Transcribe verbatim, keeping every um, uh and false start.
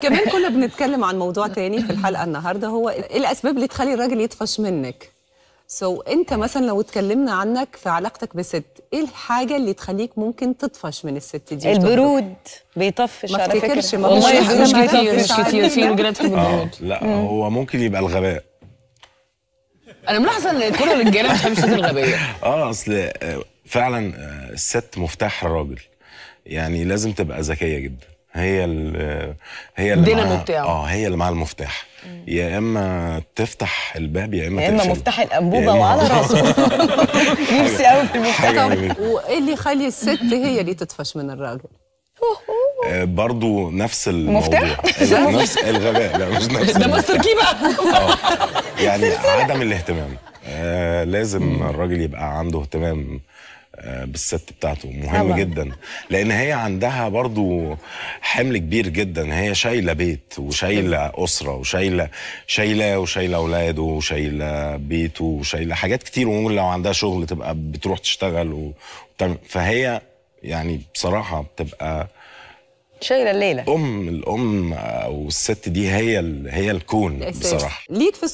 كمان كنا بنتكلم عن موضوع تاني في الحلقه النهارده، هو الاسباب اللي تخلي الراجل يطفش منك. سو so, انت مثلا لو اتكلمنا عنك في علاقتك بست، ايه الحاجه اللي تخليك ممكن تطفش من الست دي؟ البرود بيطفش على فكره. والله مش بيطفش كتير، في رجاله تحب البرود. لا هو ممكن يبقى الغباء. انا ملاحظه ان كل الرجاله مش بتحب الغبيه. اه اصل فعلا الست مفتاح الراجل، يعني لازم تبقى ذكيه جدا. هي ال هي اللي معاها اه هي اللي معاها المفتاح، يا اما تفتح الباب يا اما يا اما مفتاح الانبوبه وعلى راسه. نفسي قوي في المفتاح. وايه اللي يخلي الست هي اللي تطفش من الراجل؟ برضه نفس الموضوع، نفس الغباء. لا مش نفس ده مستر كي بقى. يعني عدم الاهتمام. آه لازم الراجل يبقى عنده اهتمام بالست بتاعته، مهم جدا، لان هي عندها برضو حمل كبير جدا. هي شايله بيت وشايله اسره وشايله شايله وشايله اولاده وشايله بيته وشايله حاجات كتير، وممكن لو عندها شغل تبقى بتروح تشتغل. فهي يعني بصراحه بتبقى شايله الليله. ام الام او الست دي هي هي الكون بصراحه ليك في